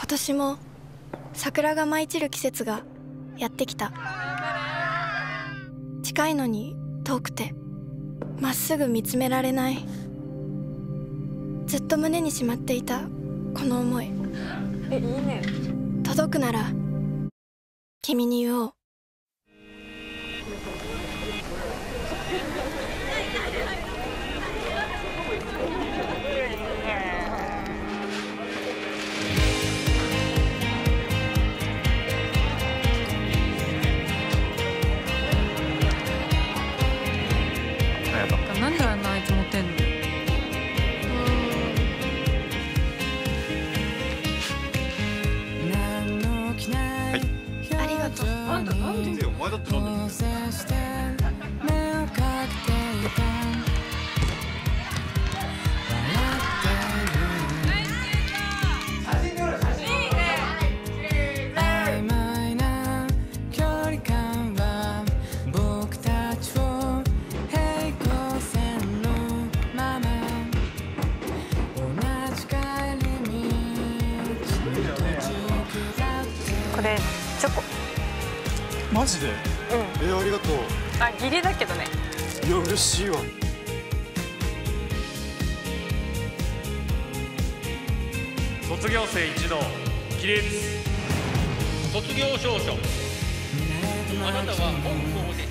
今年も桜が舞い散る季節がやってきた。近いのに遠くてまっすぐ見つめられない。ずっと胸にしまっていたこの思い。いいね。届くなら君に言おう。なんであんなあいつ持ってんの？はい。ありがとう。あんたなんでよ、お前だってなんで。これチョコ。マジで？うん。ありがとう。あ、義理だけどね。いや嬉しいわ。卒業生一同起立。卒業証書。あなたは本校で。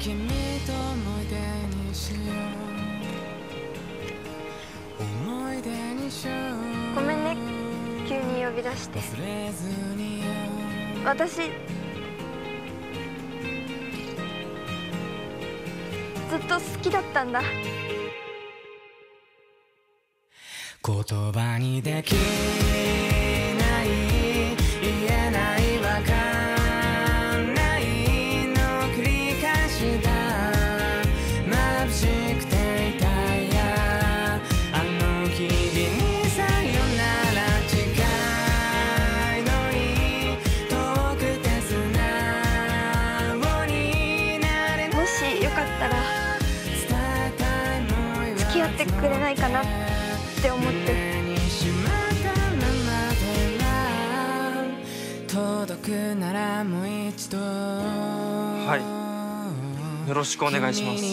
君と思い出にしよう、思い出にしよう。ごめんね、急に呼び出して。私ずっと好きだったんだ。言葉にできない言えないわかる。くれないかなって思って。はい、よろしくお願いします。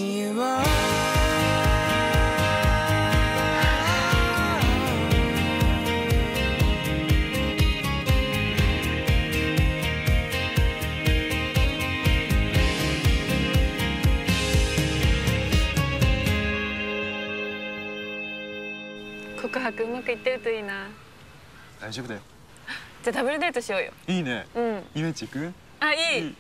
告白うまくいってるといいな。大丈夫だよ。じゃあダブルデートしようよ。いいね。うん。遊園地行く？あ、いい。